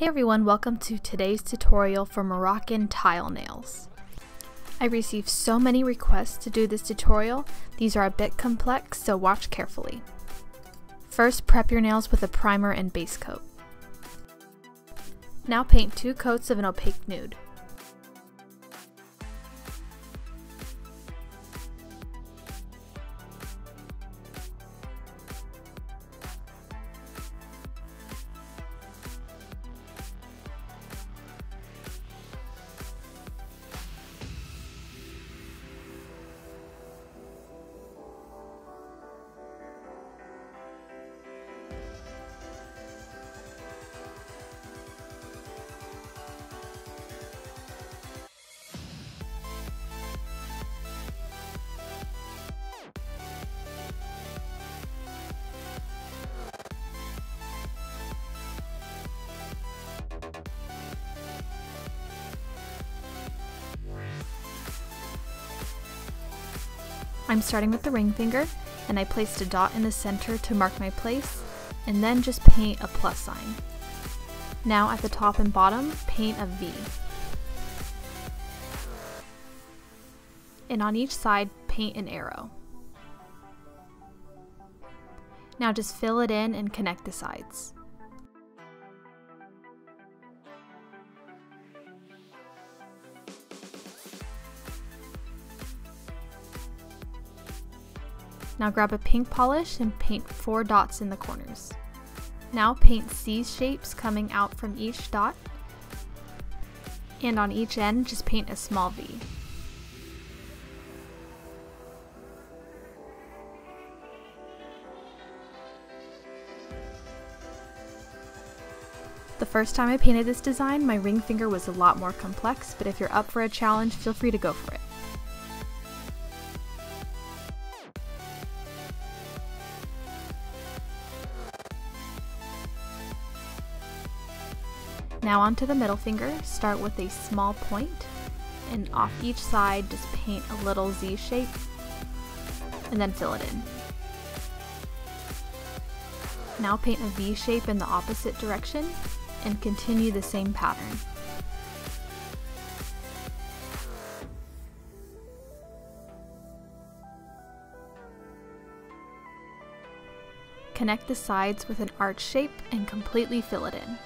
Hey everyone, welcome to today's tutorial for Moroccan tile nails. I received so many requests to do this tutorial. These are a bit complex, so watch carefully. First, prep your nails with a primer and base coat. Now paint two coats of an opaque nude. I'm starting with the ring finger, and I placed a dot in the center to mark my place, and then just paint a plus sign. Now at the top and bottom, paint a V. And on each side, paint an arrow. Now just fill it in and connect the sides. Now grab a pink polish and paint four dots in the corners. Now paint C-shapes coming out from each dot, and on each end just paint a small V. The first time I painted this design, my ring finger was a lot more complex, but if you're up for a challenge, feel free to go for it. Now onto the middle finger, start with a small point, and off each side just paint a little Z shape, and then fill it in. Now paint a V shape in the opposite direction, and continue the same pattern. Connect the sides with an arch shape, and completely fill it in.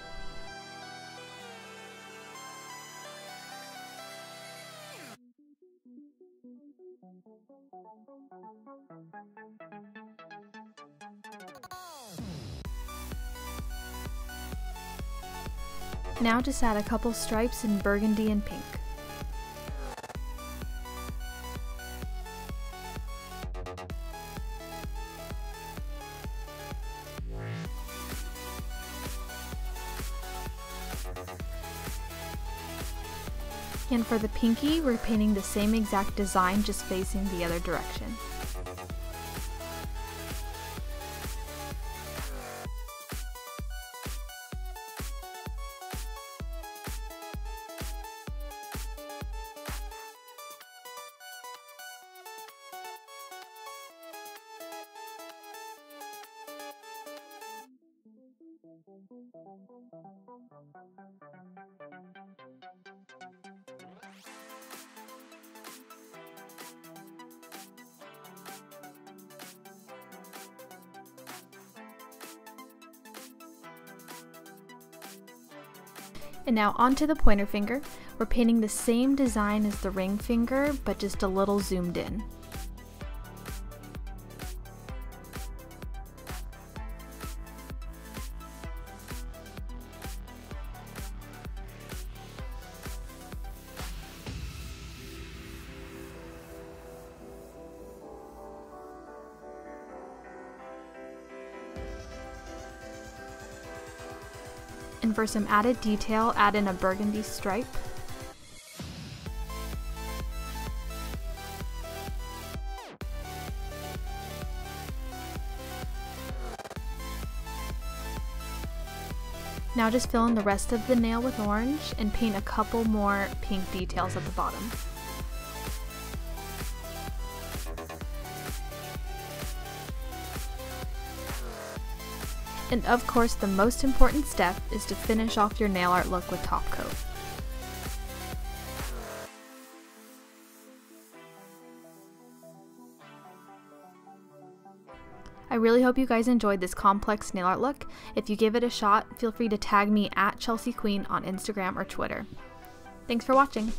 Now just add a couple stripes in burgundy and pink. And for the pinky, we're painting the same exact design, just facing the other direction. And now onto the pointer finger. We're painting the same design as the ring finger, but just a little zoomed in. And for some added detail, add in a burgundy stripe. Now just fill in the rest of the nail with orange and paint a couple more pink details at the bottom. And of course, the most important step is to finish off your nail art look with top coat. I really hope you guys enjoyed this complex nail art look. If you give it a shot, feel free to tag me at Chelsea Queen on Instagram or Twitter. Thanks for watching!